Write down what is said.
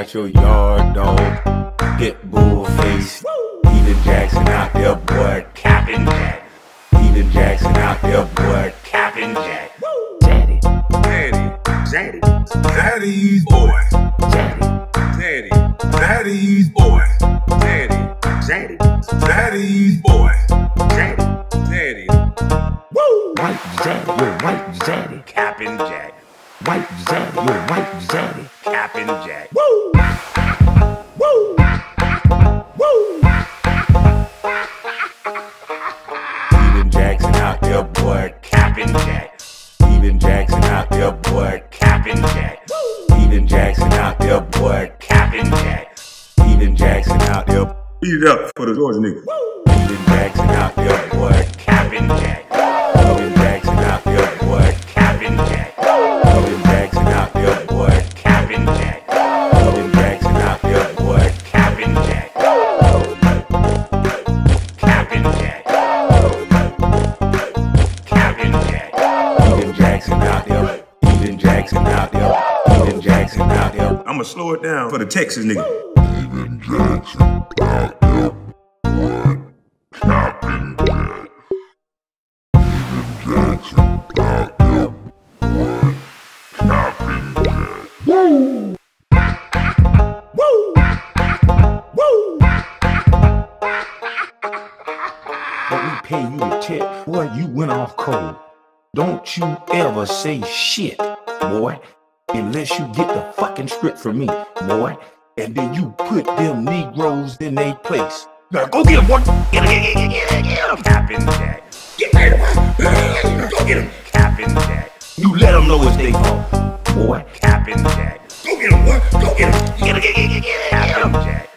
got your yard dog, pit bull face. Stephen Jackson out there, boy, Cappin Jack. Stephen Jackson out there, boy, Cappin Jack. Daddy, daddy, daddy, daddy's boy. Daddy, daddy, daddy's boy. Daddy, daddy, daddy's boy. Daddy, daddy, woo! White daddy, you're white daddy, Cappin Jack. White daddy, you're white daddy, Cappin Jack. Woo! Woo! Woo! Stephen Jackson out there, boy, Cappin Jack. Stephen Jackson out there, boy, Cappin Jack. Stephen Jackson out there, boy, Cappin Jack. Stephen Jackson out there, beat it up for the Georgia niggas. Stephen Jackson out there, boy, Cappin Jack. Stephen Jackson out there, boy, Cappin Jack. Stephen Jackson out there, boy, Cappin Jack. Stephen Jackson out there, boy, Cappin Jack. Cappin Jack. Cappin Jack. Stephen Jackson out there. Stephen Jackson out there. Stephen Jackson out there. I'ma slow it down for the Texas niggas. Stephen Jackson out there, boy, Cappin Jack. Stephen Jackson out there, boy, Cappin Jack. Woo! Woo! Woo! But we pay you a tip, boy, you went off cold. Don't you ever say shit, boy, unless you get the fucking script from me, boy. And then you put them Negroes in their place. Now go get him, boy. Get him, Cappin Jack. Get him. Go get him, Cappin Jack. You let them know it's they fault, boy. Cappin Jack. Go get him, boy. Go get him. Get him, Cappin Jack.